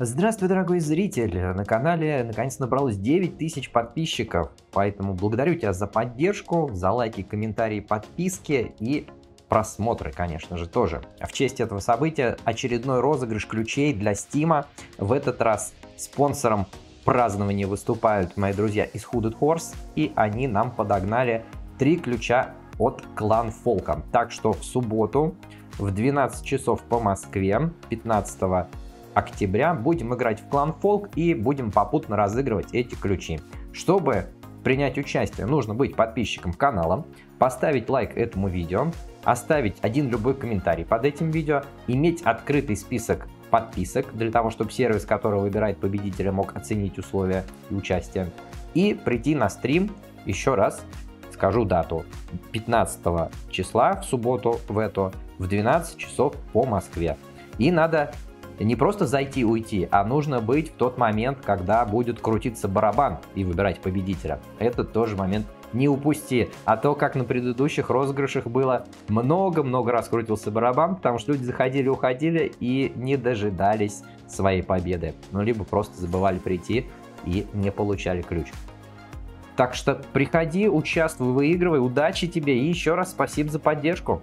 Здравствуй, дорогой зритель! На канале наконец набралось 9000 подписчиков, поэтому благодарю тебя за поддержку, за лайки, комментарии, подписки и просмотры, конечно же, тоже. В честь этого события очередной розыгрыш ключей для Steam. В этот раз спонсором празднования выступают мои друзья из Hooded Horse, и они нам подогнали 3 ключа от ClanFolk. Так что в субботу в 12 часов по Москве, 15 октября, будем играть в ClanFolk и будем попутно разыгрывать эти ключи. Чтобы принять участие, нужно быть подписчиком канала, поставить лайк этому видео, оставить один любой комментарий под этим видео, иметь открытый список подписок для того, чтобы сервис, который выбирает победителя, мог оценить условия и участие, и прийти на стрим, еще раз скажу дату, 15 числа в субботу в эту в 12 часов по Москве. И надо не просто зайти и уйти, а нужно быть в тот момент, когда будет крутиться барабан и выбирать победителя. Этот тоже момент не упусти. А то, как на предыдущих розыгрышах было, много-много раз крутился барабан, потому что люди заходили, уходили и не дожидались своей победы. Ну, либо просто забывали прийти и не получали ключ. Так что приходи, участвуй, выигрывай, удачи тебе и еще раз спасибо за поддержку.